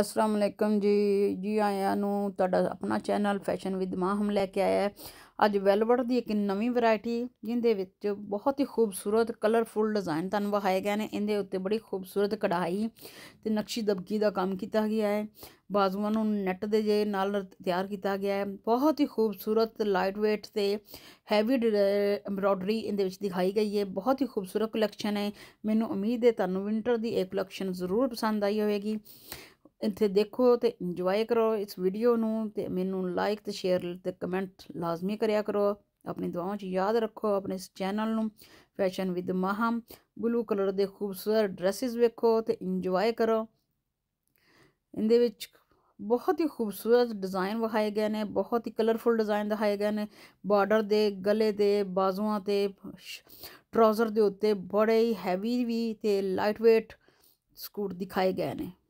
अस्सलाम वालेकुम जी आया अपना चैनल फैशन विद माहम लैके आया है। अज वेलवेट की एक नवी वैरायटी जिंदे बहुत ही खूबसूरत कलरफुल डिजाइन तुहानू विखाए गए हैं। इहदे उत्ते बड़ी खूबसूरत कढ़ाई ते नक्शी दबकी का काम किया गया है। बाजुआं नू नैट दे जे नाल तैयार किया गया है। बहुत ही खूबसूरत लाइट वेट ते हैवी एम्ब्रॉयडरी इहदे विच दिखाई गई है। बहुत ही खूबसूरत कलैक्शन है। मैनू उम्मीद है तुहानू विंटर की एक कलैक्शन जरूर पसंद आई होगी। इत्थे देखो तो इंजॉय करो इस वीडियो नू। मैनू लाइक तो शेयर तो कमेंट लाजमी कराया करो। अपनी दुआओं च याद रखो। अपने इस चैनल नू fashion with Maham blue colour के खूबसूरत ड्रेसिस वेखो तो इंजॉय करो। इंदे विच बहुत ही खूबसूरत डिज़ाइन विखाए गए हैं। बहुत ही कलरफुल डिज़ाइन दिखाए गए हैं। बॉर्डर के गले के बाजुआं ते ट्राउज़र के उत्ते बड़े ही हैवी भी तो लाइट वेट सूट दिखाए गए हैं।